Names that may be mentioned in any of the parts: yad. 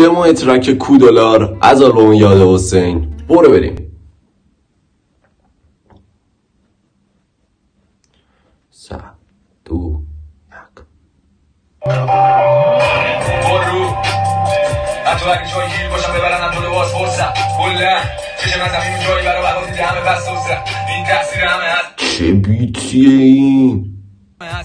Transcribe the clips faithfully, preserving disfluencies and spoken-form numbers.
دمو اترک کو دلار از آلبوم یاد حسین. برو بریم. سه دو یک. برو اتوبک شوی گیر باشم ببرنم بلو باز فرسم بلن چشم از همین جایی برای برای همه بس سوزم این تقصیر همه هست. چه بیتیه این؟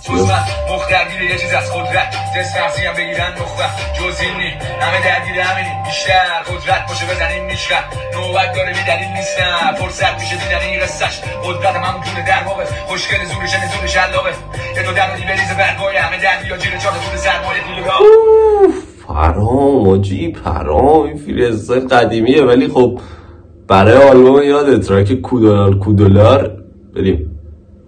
جزوه مختر گیره یه چیز از قدرت دست نفسی هم بگیرن نخبه جزینی همه درگیره همینی بیشتر قدرت باشه بزنین نیشگه نوبت داره بیدلیل نیست نه فرصت میشه بیدلیل رستش قدرت همون جونه در موقع خوشگل زورشه نزور شلاقه یه دو در مدی بریز برگایه همه درگیر یا جیره چاقه دور سرمایه دیگه ها فرام آجی پرام این فیلسته قدیمیه ولی خب برای آلبوم یاد ترک کودلار کودلار بریم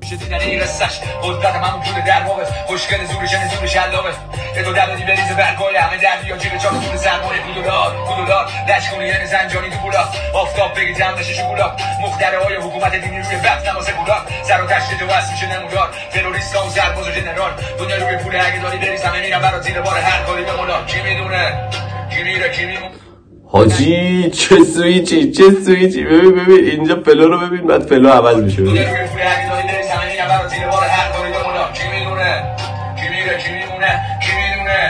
شدیدن این رستش قدرت همون جونه در موقع خوشگل زورشه نزور شلاقه یه دو در مدی بریز برگایه همه درگیر یا جیره چاقه دور سرمایه کودلار کودلار لشکونی یعنی زنجانی دو بولا آفتاب بگید همدشش گولا مختره های حکومت دینی روی وقت نماسه گولا سر و تشت دوست میشه نمودار تروریست ها و زرباز و جنرال دنیا روی پول اگه داری بریز همه میرم برای زیر بار هر کاری به مولا کی میدونه کی میره کی میمونه. حاجی چه سویچی چه سویچی ببین ببین اینجا فلو رو ببین بعد فلو عوض میشه. دنیا روی پول اگه داری بریز همه میرم برای زیر بار هر کاری به مولا کی میدونه کی میره کی میمونه کی میدونه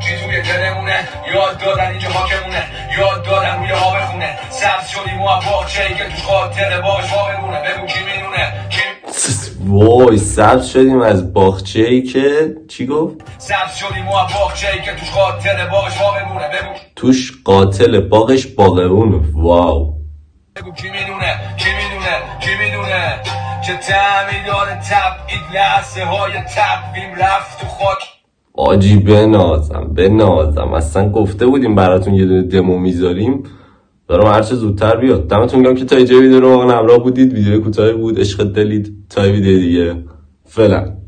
چی توی دلمونه یاد دادن اینجا حاکمونه یاد دادن روی آب خونه سبز شدی موفق چه که تو خاطر باش واقعونه بگو کی میدونه کی وای سبز شدیم از باغچه‌ای که چی گفت سبز شدیم و باغچه‌ای که توش قاتل باغش واقعونه بگو توش قاتل باغش باغونه واو بگو کی میدونه کی میدونه کی میدونه چه تعمی داره تبعید لحظه های تبعیم رفت تو خاک آجی بنازم بنازم اصلا گفته بودیم براتون یه دونه دمو میذاریم دارم هرچه زودتر بیاد. دمتون گرم که تا اینجا ویدیو رو همراه بودید. ویدیو کوتاهی بود عشق دلید تا ویدیو دیگه فعلا.